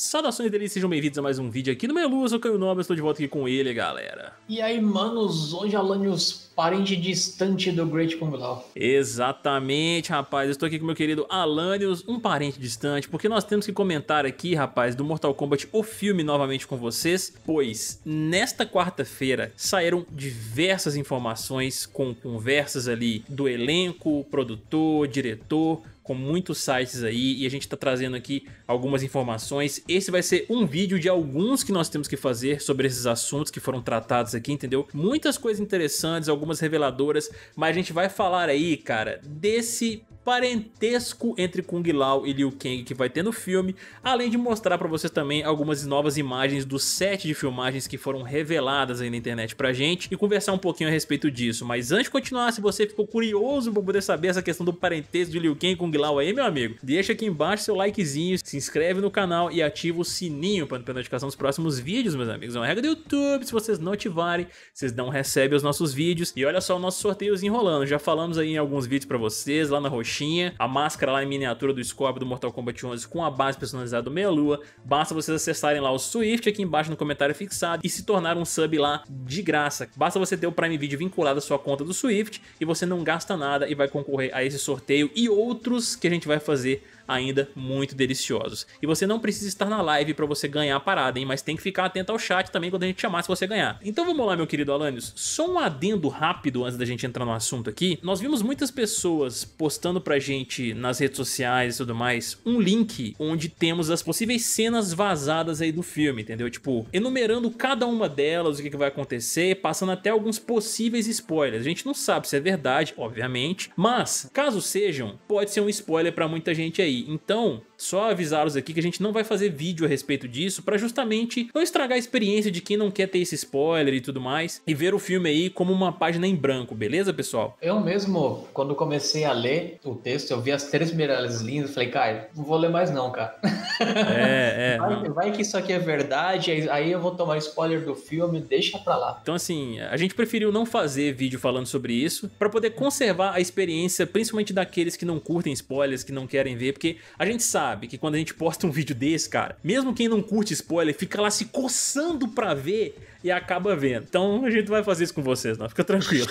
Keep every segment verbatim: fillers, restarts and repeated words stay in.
Saudações deles, sejam bem-vindos a mais um vídeo aqui no Meia-Lua, eu sou o Caio Nobre, estou de volta aqui com ele, galera. E aí, manos, hoje Alanios, parente distante do Great Kung Lao. Exatamente, rapaz, eu estou aqui com meu querido Alanios, um parente distante, porque nós temos que comentar aqui, rapaz, do Mortal Kombat, o filme, novamente com vocês, pois nesta quarta-feira saíram diversas informações com conversas ali do elenco, produtor, diretor, com muitos sites aí, e a gente tá trazendo aqui algumas informações. Esse vai ser um vídeo de alguns que nós temos que fazer sobre esses assuntos que foram tratados aqui, entendeu? Muitas coisas interessantes, algumas reveladoras, mas a gente vai falar aí, cara, desse parentesco entre Kung Lao e Liu Kang que vai ter no filme, além de mostrar pra vocês também algumas novas imagens do set de filmagens que foram reveladas aí na internet pra gente e conversar um pouquinho a respeito disso. Mas antes de continuar, se você ficou curioso pra poder saber essa questão do parentesco de Liu Kang com Kung Lao aí, meu amigo, deixa aqui embaixo seu likezinho, se inscreve no canal e ativa o sininho pra não perder a notificação dos próximos vídeos, meus amigos. É uma regra do YouTube, se vocês não ativarem, vocês não recebem os nossos vídeos. E olha só o nosso sorteio enrolando, já falamos aí em alguns vídeos pra vocês, lá na roxinha, a máscara lá em miniatura do Scorpion do Mortal Kombat onze com a base personalizada do Meia-Lua. Basta vocês acessarem lá o Swift aqui embaixo no comentário fixado e se tornar um sub lá de graça. Basta você ter o Prime Video vinculado à sua conta do Swift e você não gasta nada e vai concorrer a esse sorteio e outros que a gente vai fazer ainda muito deliciosos. E você não precisa estar na live para você ganhar a parada, hein? Mas tem que ficar atento ao chat também quando a gente chamar se você ganhar. Então vamos lá, meu querido Alanios. Só um adendo rápido antes da gente entrar no assunto aqui. Nós vimos muitas pessoas postando pra gente nas redes sociais e tudo mais um link onde temos as possíveis cenas vazadas aí do filme, entendeu? Tipo, enumerando cada uma delas, o que, que vai acontecer, passando até alguns possíveis spoilers. A gente não sabe se é verdade, obviamente, mas caso sejam, pode ser um spoiler pra muita gente aí. Então, só avisá-los aqui que a gente não vai fazer vídeo a respeito disso pra justamente não estragar a experiência de quem não quer ter esse spoiler e tudo mais e ver o filme aí como uma página em branco, beleza, pessoal? Eu mesmo, quando comecei a ler o texto, eu vi as três primeiras linhas e falei, cara, não vou ler mais não, cara. É, é. Vai, vai que isso aqui é verdade, aí eu vou tomar spoiler do filme, deixa pra lá. Então, assim, a gente preferiu não fazer vídeo falando sobre isso pra poder conservar a experiência, principalmente daqueles que não curtem spoilers, que não querem ver, porque a gente sabe que quando a gente posta um vídeo desse, cara, mesmo quem não curte spoiler fica lá se coçando pra ver e acaba vendo. Então a gente vai fazer isso com vocês, não? Fica tranquilo.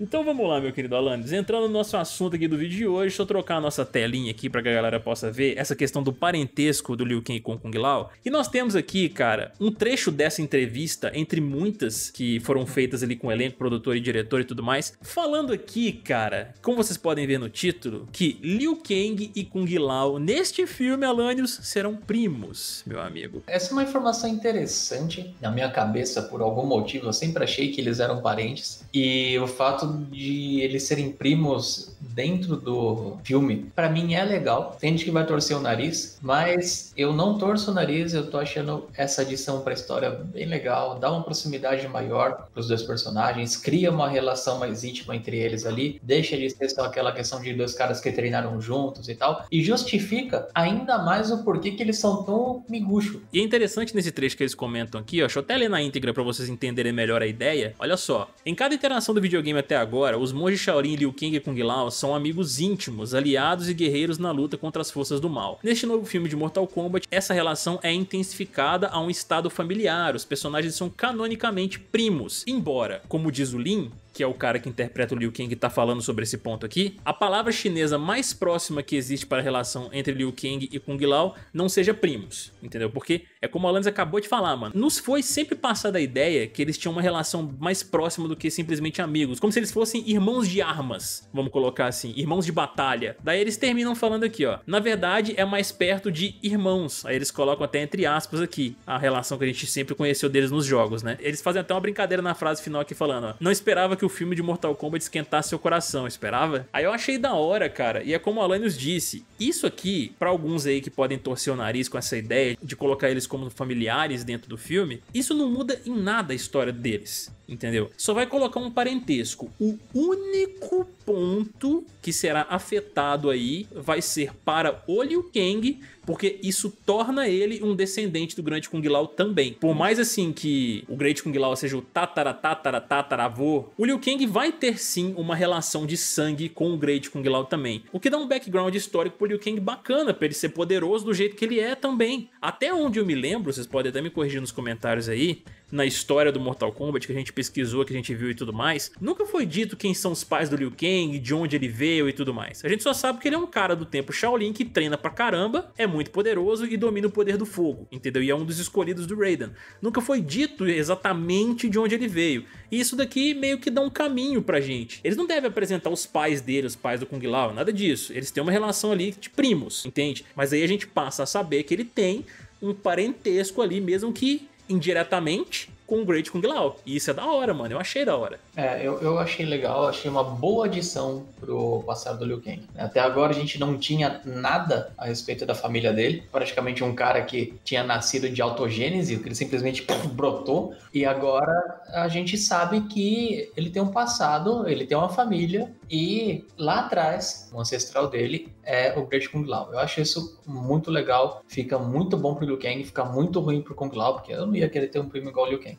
Então vamos lá, meu querido Alanis. Entrando no nosso assunto aqui do vídeo de hoje, deixa eu trocar a nossa telinha aqui pra que a galera possa ver essa questão do parentesco do Liu Kang com Kung Lao. E nós temos aqui, cara, um trecho dessa entrevista, entre muitas que foram feitas ali com o elenco, produtor e diretor e tudo mais, falando aqui, cara, como vocês podem ver no título, que Liu Kang e Kung Lao neste filme, Alanios, serão primos, meu amigo. Essa é uma informação interessante. Na minha cabeça, por algum motivo, eu sempre achei que eles eram parentes. E o fato de eles serem primos dentro do filme, pra mim é legal. Tem gente que vai torcer o nariz, mas eu não torço o nariz. Eu tô achando essa adição pra história bem legal. Dá uma proximidade maior pros dois personagens, cria uma relação mais íntima entre eles ali. Deixa de ser só aquela questão de dois caras que treinaram juntos e tal, e justifica ainda mais o porquê que eles são tão miguxo. E é interessante nesse trecho que eles comentam aqui, ó, deixa eu até ler na íntegra pra vocês entenderem melhor a ideia. Olha só, em cada interação do videogame até agora, os monges Shaolin, Liu Kang e Kung Lao são amigos íntimos, aliados e guerreiros na luta contra as forças do mal. Neste novo filme de Mortal Kombat, essa relação é intensificada a um estado familiar, os personagens são canonicamente primos, embora, como diz o Lin, que é o cara que interpreta o Liu Kang e tá falando sobre esse ponto aqui, a palavra chinesa mais próxima que existe para a relação entre Liu Kang e Kung Lao não seja primos, entendeu? Porque é como a Alanis acabou de falar, mano, nos foi sempre passada a ideia que eles tinham uma relação mais próxima do que simplesmente amigos, como se eles fossem irmãos de armas, vamos colocar assim, irmãos de batalha. Daí eles terminam falando aqui, ó, na verdade é mais perto de irmãos, aí eles colocam até entre aspas aqui, a relação que a gente sempre conheceu deles nos jogos, né? Eles fazem até uma brincadeira na frase final aqui falando, ó, não esperava que o filme de Mortal Kombat esquentasse seu coração, esperava? Aí eu achei da hora, cara, e é como o Alanios disse, isso aqui, pra alguns aí que podem torcer o nariz com essa ideia de colocar eles como familiares dentro do filme, isso não muda em nada a história deles, entendeu? Só vai colocar um parentesco. O único ponto que será afetado aí vai ser para o Liu Kang, porque isso torna ele um descendente do Grande Kung Lao também. Por mais assim que o Great Kung Lao seja o tatara tatara tataravô, o Liu Liu Kang vai ter sim uma relação de sangue com o Great Kung Lao também, o que dá um background histórico pro Liu Kang bacana, pra ele ser poderoso do jeito que ele é também. Até onde eu me lembro, vocês podem até me corrigir nos comentários aí, na história do Mortal Kombat que a gente pesquisou, que a gente viu e tudo mais, nunca foi dito quem são os pais do Liu Kang, de onde ele veio e tudo mais. A gente só sabe que ele é um cara do tempo Shaolin que treina pra caramba, é muito poderoso e domina o poder do fogo, entendeu? E é um dos escolhidos do Raiden. Nunca foi dito exatamente de onde ele veio. E isso daqui meio que dá um caminho pra gente. Eles não devem apresentar os pais dele, os pais do Kung Lao, nada disso. Eles têm uma relação ali de primos, entende? Mas aí a gente passa a saber que ele tem um parentesco ali, mesmo que indiretamente, com o Great Kung Lao. E isso é da hora, mano. Eu achei da hora. É, eu, eu achei legal. Achei uma boa adição pro passado do Liu Kang. Até agora a gente não tinha nada a respeito da família dele. Praticamente um cara que tinha nascido de autogênese, que ele simplesmente brotou. E agora a gente sabe que ele tem um passado, ele tem uma família. E lá atrás, o ancestral dele é o Great Kung Lao. Eu acho isso muito legal. Fica muito bom pro Liu Kang, fica muito ruim pro Kung Lao, porque eu não ia querer ter um primo igual o Liu Kang.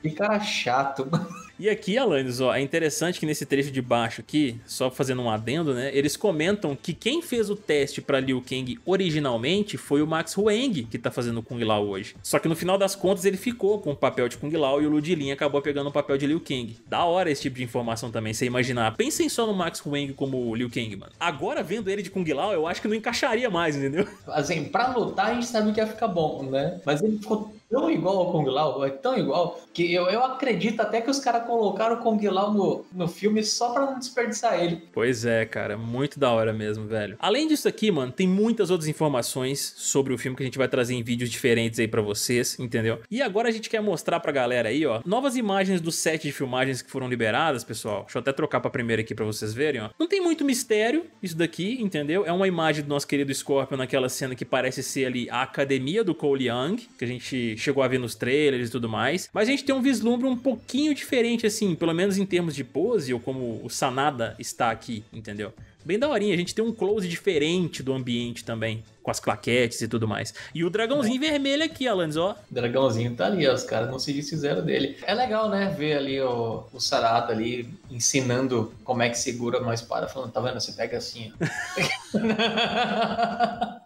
Que cara chato. E aqui, Alanis, ó, é interessante que nesse trecho de baixo aqui, só fazendo um adendo, né, eles comentam que quem fez o teste pra Liu Kang originalmente foi o Max Huang, que tá fazendo o Kung Lao hoje. Só que no final das contas ele ficou com o papel de Kung Lao e o Ludilin acabou pegando o papel de Liu Kang. Da hora esse tipo de informação também, você imaginar. Pensem só no Max Huang como Liu Kang, mano. Agora, vendo ele de Kung Lao, eu acho que não encaixaria mais, entendeu? Assim, pra lutar a gente sabe que ia ficar bom, né? Mas ele ficou tão igual ao Kung Lao, é tão igual, que eu, eu acredito até que os caras colocaram o Kung Lao no, no filme só pra não desperdiçar ele. Pois é, cara, muito da hora mesmo, velho. Além disso aqui, mano, tem muitas outras informações sobre o filme que a gente vai trazer em vídeos diferentes aí pra vocês, entendeu? E agora a gente quer mostrar pra galera aí, ó, novas imagens do set de filmagens que foram liberadas, pessoal. Deixa eu até trocar pra primeira aqui pra vocês verem, ó. Não tem muito mistério isso daqui, entendeu? É uma imagem do nosso querido Scorpion naquela cena que parece ser ali a academia do Cole Young, que a gente chegou a ver nos trailers e tudo mais, mas a gente tem um vislumbre um pouquinho diferente assim, pelo menos em termos de pose ou como o Sanada está aqui, entendeu? Bem daorinha, a gente tem um close diferente do ambiente também, com as claquetes e tudo mais. E o dragãozinho é. vermelho aqui, Alanis, ó. O dragãozinho tá ali, ó, os caras não se desfizeram dele. É legal, né, ver ali o, o Sarada ali ensinando como é que segura uma espada, falando, tá vendo, você pega assim, ó.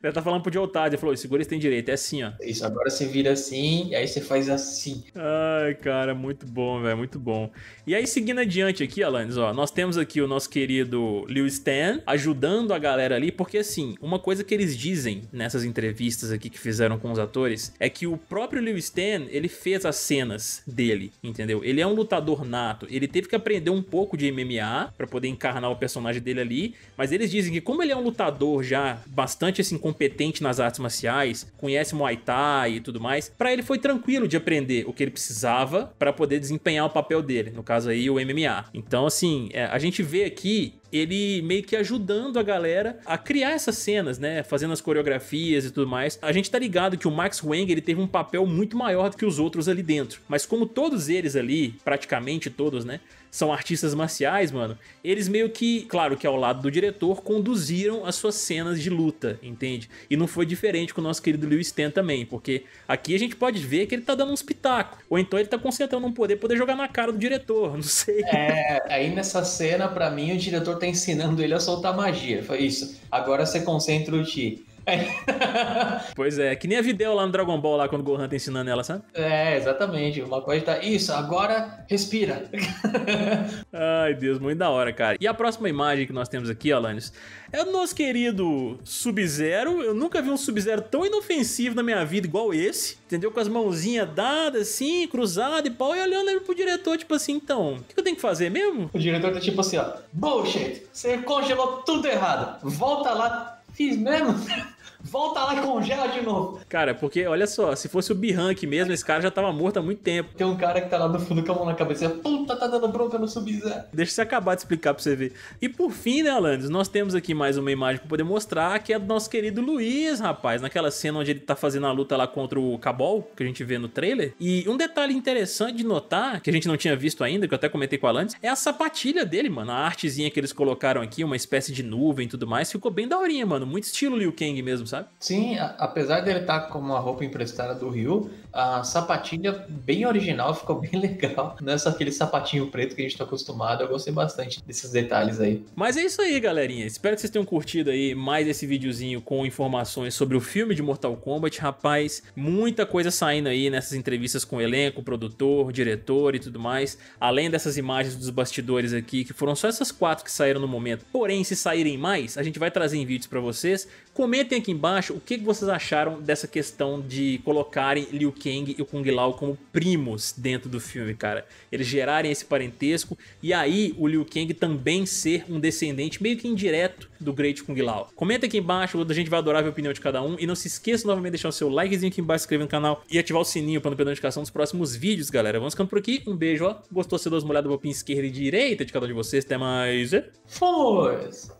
Ele tá falando pro Jotad, ele falou, segura esse tem direito, é assim, ó. Isso, agora você vira assim, e aí você faz assim. Ai, cara, muito bom, velho, muito bom. E aí, seguindo adiante aqui, Alanis, ó, nós temos aqui o nosso querido Lewis Tan ajudando a galera ali, porque assim, uma coisa que eles dizem nessas entrevistas aqui que fizeram com os atores, é que o próprio Lewis Tan, ele fez as cenas dele, entendeu? Ele é um lutador nato, ele teve que aprender um pouco de M M A pra poder encarnar o personagem dele ali, mas eles dizem que como ele é um lutador já bastante, assim, competente nas artes marciais, conhece Muay Thai e tudo mais, pra ele foi tranquilo de aprender o que ele precisava pra poder desempenhar o papel dele, no caso aí o M M A. Então, assim, é, a gente vê aqui ele meio que ajudando a galera a criar essas cenas, né? Fazendo as coreografias e tudo mais. A gente tá ligado que o Max Huang, ele teve um papel muito maior do que os outros ali dentro. Mas como todos eles ali, praticamente todos, né? São artistas marciais, mano. Eles meio que, claro que ao lado do diretor, conduziram as suas cenas de luta, entende? E não foi diferente com o nosso querido Lewis Tan também, porque aqui a gente pode ver que ele tá dando uns pitacos. Ou então ele tá concentrando um poder, poder jogar na cara do diretor, não sei. É, aí nessa cena, pra mim, o diretor tá ensinando ele a soltar magia. Foi isso. Agora você concentra o chi. Pois é, que nem a Videl lá no Dragon Ball, lá quando o Gohan tá ensinando ela, sabe? É, exatamente, uma coisa tá... Isso, agora respira. Ai, Deus, muito da hora, cara. E a próxima imagem que nós temos aqui, Alanis, é o nosso querido Sub-Zero. Eu nunca vi um Sub-Zero tão inofensivo na minha vida igual esse, entendeu? Com as mãozinhas dadas, assim, cruzadas e pau, e olhando pro diretor, tipo assim, então, o que eu tenho que fazer mesmo? O diretor tá tipo assim, ó, bullshit, você congelou tudo errado, volta lá... Fiz mesmo? Volta lá e congela de novo. Cara, porque olha só, se fosse o Bi-Han aqui mesmo, esse cara já tava morto há muito tempo. Tem um cara que tá lá no fundo com a mão na cabeça, puta, tá dando bronca no Sub-Zero. Deixa eu acabar de explicar pra você ver. E por fim, né, Alanis, nós temos aqui mais uma imagem pra poder mostrar, que é do nosso querido Luiz, rapaz, naquela cena onde ele tá fazendo a luta lá contra o Cabal, que a gente vê no trailer. E um detalhe interessante de notar, que a gente não tinha visto ainda, que eu até comentei com a Alanis, é a sapatilha dele, mano. A artezinha que eles colocaram aqui, uma espécie de nuvem e tudo mais, ficou bem daorinha, mano. Muito estilo Liu Kang mesmo, sabe? Sim, a, apesar dele estar com uma roupa emprestada do Ryu, a sapatilha bem original ficou bem legal. Não é só aquele sapatinho preto que a gente tá acostumado. Eu gostei bastante desses detalhes aí. Mas é isso aí, galerinha. Espero que vocês tenham curtido aí mais esse videozinho com informações sobre o filme de Mortal Kombat. Rapaz, muita coisa saindo aí nessas entrevistas com o elenco, produtor, diretor e tudo mais. Além dessas imagens dos bastidores aqui, que foram só essas quatro que saíram no momento. Porém, se saírem mais, a gente vai trazer em vídeos pra vocês. Comentem aqui embaixo o que vocês acharam dessa questão de colocarem Liu Kang e o Kung Lao como primos dentro do filme, cara. Eles gerarem esse parentesco e aí o Liu Kang também ser um descendente meio que indireto do Great Kung Lao. Comenta aqui embaixo, a gente vai adorar ver a opinião de cada um. E não se esqueça novamente de deixar o seu likezinho aqui embaixo, se inscrever no canal e ativar o sininho para não perder a notificação dos próximos vídeos, galera. Vamos ficando por aqui. Um beijo, ó. Gostou, se dá uma olhada no bopinha esquerda e direita de cada um de vocês. Até mais. Força!